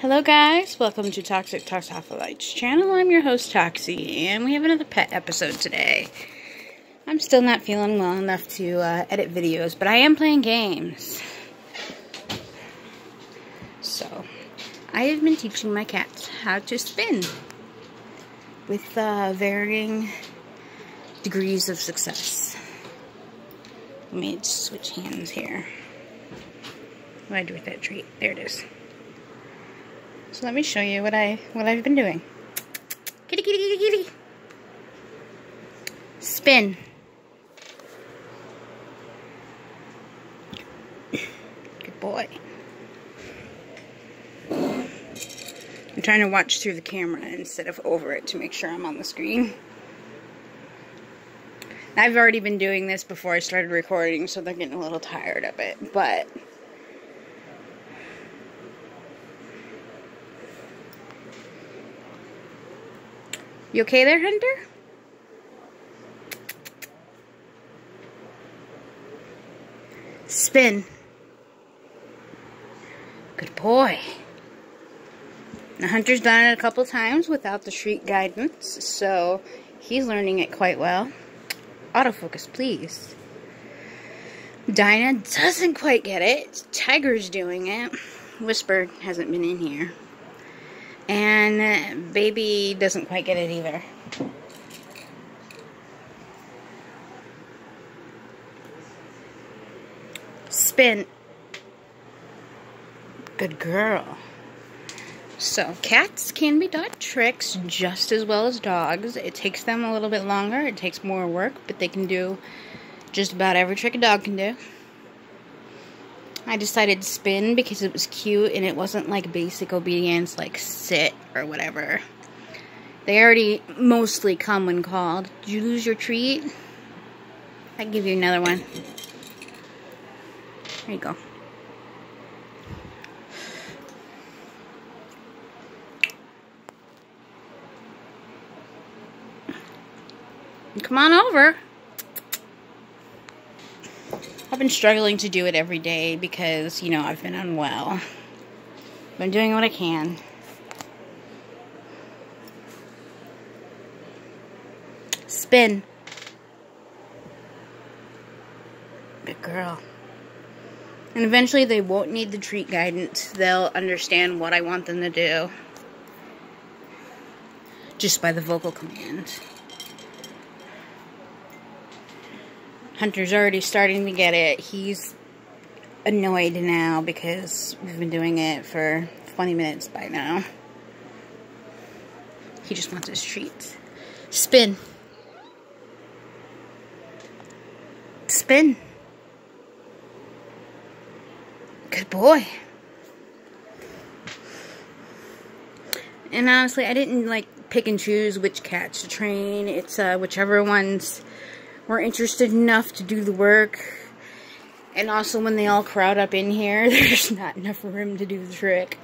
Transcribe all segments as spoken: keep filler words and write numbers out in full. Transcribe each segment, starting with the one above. Hello guys, welcome to Toxic Toxophilite's channel. I'm your host Toxie, and we have another pet episode today. I'm still not feeling well enough to uh, edit videos, but I am playing games. So, I have been teaching my cats how to spin with uh, varying degrees of success. Let me switch hands here. What do I do with that treat? There it is. So let me show you what I what I've been doing. Kitty, kitty, kitty, kitty. Spin. Good boy. I'm trying to watch through the camera instead of over it to make sure I'm on the screen. I've already been doing this before I started recording, so they're getting a little tired of it, but you okay there, Hunter? Spin. Good boy. Now, Hunter's done it a couple times without the treat guidance, so he's learning it quite well. Autofocus, please. Dinah doesn't quite get it. Tiger's doing it. Whisper hasn't been in here. And baby doesn't quite get it either. Spin. Good girl. So, cats can be taught tricks just as well as dogs. It takes them a little bit longer. It takes more work, but they can do just about every trick a dog can do. I decided spin because it was cute and it wasn't like basic obedience like sit or whatever. They already mostly come when called. Did you lose your treat? I can give you another one. There you go. Come on over. I've been struggling to do it every day because, you know, I've been unwell. But I'm doing what I can. Spin. Good girl. And eventually they won't need the treat guidance. They'll understand what I want them to do just by the vocal command. Hunter's already starting to get it. He's annoyed now because we've been doing it for twenty minutes by now. He just wants his treats. Spin. Spin. Good boy. And honestly, I didn't like pick and choose which cats to train. It's uh, whichever ones were interested enough to do the work, and also when they all crowd up in here, there's not enough room to do the trick.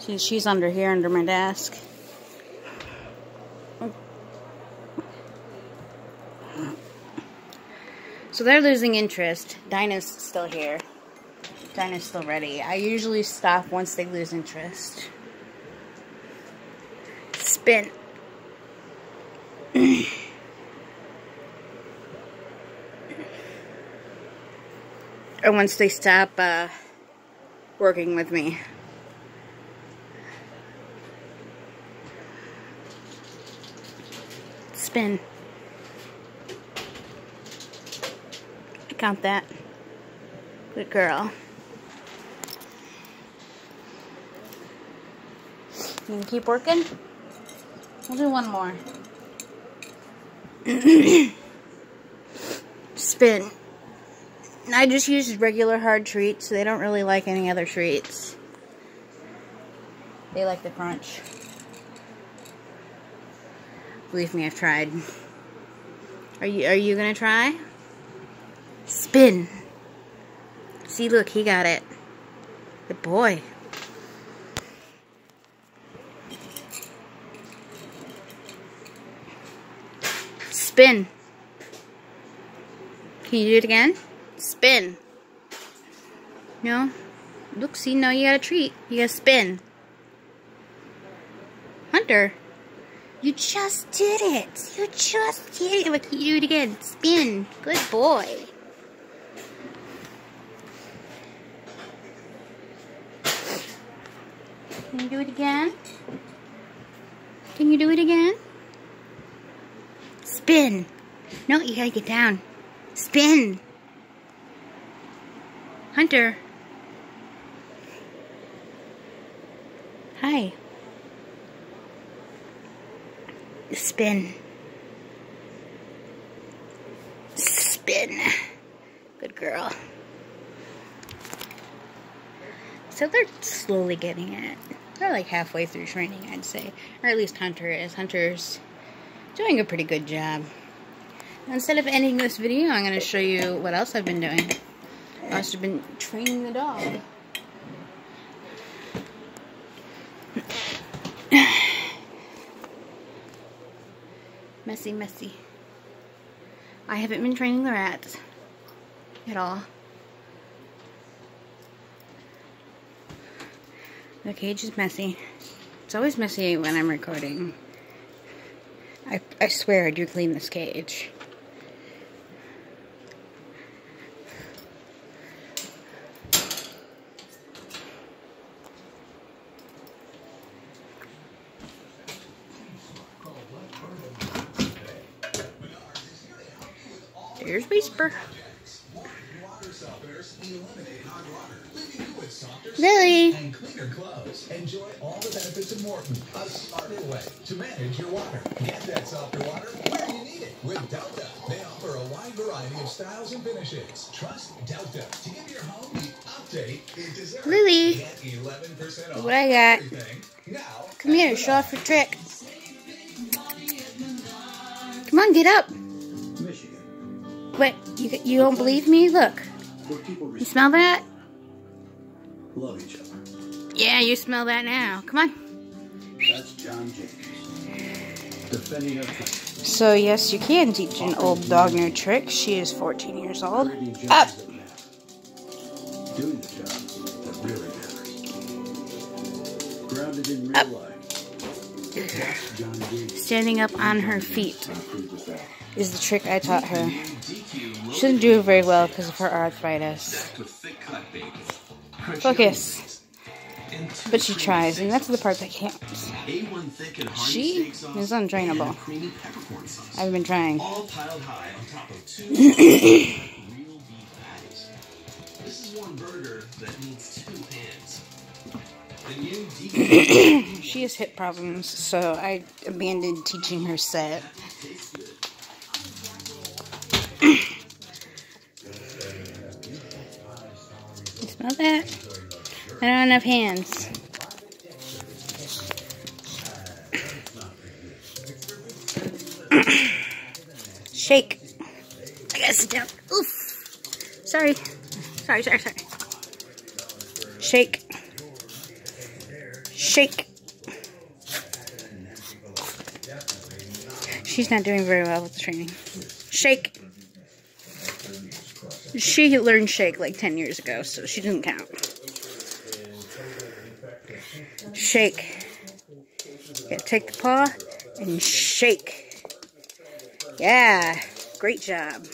See, she's under here, under my desk. So they're losing interest. Dinah's still here. Dinah's still ready. I usually stop once they lose interest. Spin. Or once they stop uh, working with me. Spin. I count that. Good girl. You can keep working? We'll do one more. Spin. I just use regular hard treats. They don't really like any other treats. They like the crunch. Believe me, I've tried. Are you are you gonna try? Spin. See, look, he got it. Good boy. Spin. Can you do it again? Spin. No? Look, see, now you got a treat. You got to spin. Hunter, you just did it. You just did it. Look, you do it again. Spin. Good boy. Can you do it again? Can you do it again? Spin. No, you gotta get down. Spin. Hunter. Hi. Spin. Spin. Good girl. So they're slowly getting it. They're like halfway through training, I'd say. Or at least Hunter is. Hunter's doing a pretty good job. Instead of ending this video, I'm going to show you what else I've been doing. I've also been training the dog. Messy, messy. I haven't been training the rats at all. The cage is messy. It's always messy when I'm recording. I, I swear I do clean this cage. There's Whisper. Lily. And cleaner gloves. Enjoy all the benefits of Morton, a smarter way to manage your water. Get that softer water where you need it with Delta. They offer a wide variety of styles and finishes. Trust Delta to give your home the update it deserves. Lily. Get eleven percent off what I got. Everything. Now, come here, show off your trick. Come on, get up. Michigan. Wait, you you don't believe me? Look. You smell that? Love each other. Yeah, you smell that now. Come on. That's John James. Defending our country. So yes, you can teach an old dog new tricks. She is fourteen years old. Up. Doing the job that really matters. Grounded in real life. That's John James. Standing up on her feet is the trick I taught her. She doesn't do it very well because of her arthritis. Focus. But she tries, and that's the part that counts. She is untrainable. I've been trying. She has hip problems, so I abandoned teaching her set. Not that. I don't have enough hands. Shake. I gotta sit down. Oof. Sorry. Sorry, sorry, sorry. Shake. Shake. She's not doing very well with the training. Shake. She learned shake like ten years ago, so she doesn't count. Shake. Yeah, take the paw and shake. Yeah, great job.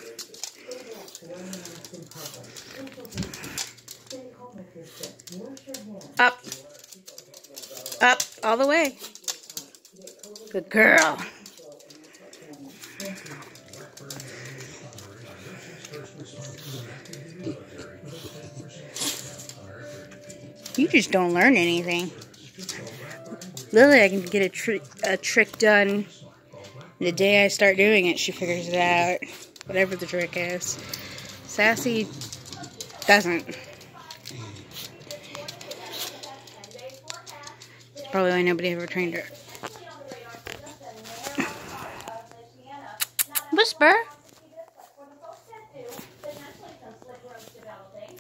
Up. Up, all the way. Good girl. You just don't learn anything. Lily, I can get a, tr a trick done. The day I start doing it, she figures it out. Whatever the trick is. Sassy doesn't. It's probably why nobody ever trained her. Whisper.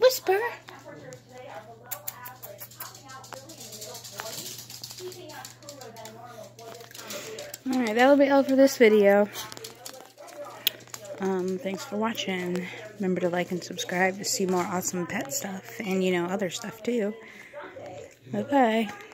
Whisper. Alright, that'll be all for this video. Um, thanks for watching. Remember to like and subscribe to see more awesome pet stuff and, you know, other stuff too. Bye-bye.